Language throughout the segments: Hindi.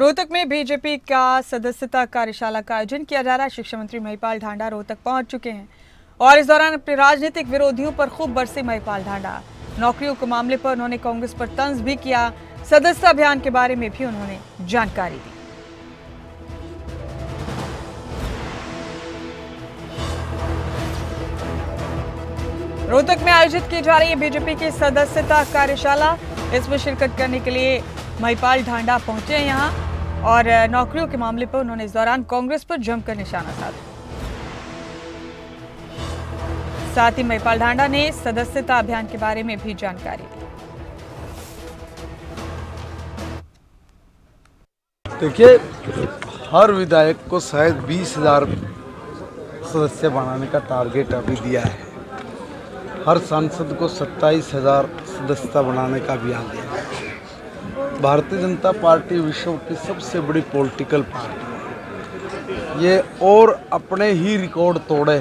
रोहतक में बीजेपी का सदस्यता कार्यशाला का आयोजन किया जा रहा है। शिक्षा मंत्री महिपाल ढांडा रोहतक पहुंच चुके हैं और इस दौरान अपने राजनीतिक विरोधियों पर खूब बरसे महिपाल ढांडा। नौकरियों के मामले पर उन्होंने कांग्रेस पर तंज भी किया। सदस्यता अभियान के बारे में भी उन्होंने जानकारी दी। रोहतक में आयोजित की जा रही है बीजेपी की सदस्यता कार्यशाला। इसमें शिरकत करने के लिए महिपाल ढांडा पहुंचे यहां और नौकरियों के मामले पर उन्होंने इस दौरान कांग्रेस पर जमकर निशाना साधा। साथ ही महिपाल ढांडा ने सदस्यता अभियान के बारे में भी जानकारी दी। देखिए, हर विधायक को शायद 20,000 सदस्य बनाने का टारगेट अभी दिया है। हर सांसद को 27,000 सदस्यता बनाने का अभियान दिया। भारतीय जनता पार्टी विश्व की सबसे बड़ी पॉलिटिकल पार्टी है। ये और अपने ही रिकॉर्ड तोड़े,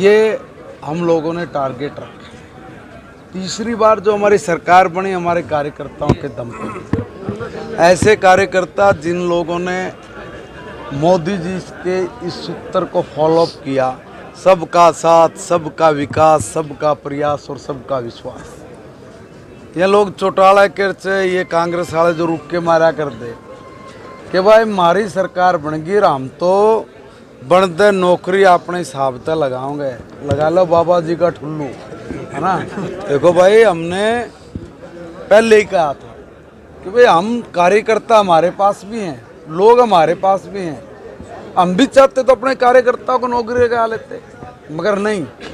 ये हम लोगों ने टारगेट रखे। तीसरी बार जो हमारी सरकार बनी हमारे कार्यकर्ताओं के दम पर। ऐसे कार्यकर्ता जिन लोगों ने मोदी जी के इस सूत्र को फॉलोअप किया, सबका साथ, सबका विकास, सबका प्रयास और सबका विश्वास। ये लोग चौटाला के ये कांग्रेस वाले जो रुक के मारा कर दे कि भाई मारी सरकार बनगी राम तो बन दे नौकरी अपने हिसाब तक लगाओगे, लगा लो बाबा जी का ठुल्लू, है ना। देखो भाई, हमने पहले ही कहा था कि भाई हम कार्यकर्ता हमारे पास भी हैं, लोग हमारे पास भी हैं, हम भी चाहते तो अपने कार्यकर्ताओं को नौकरी लगा लेते, मगर नहीं।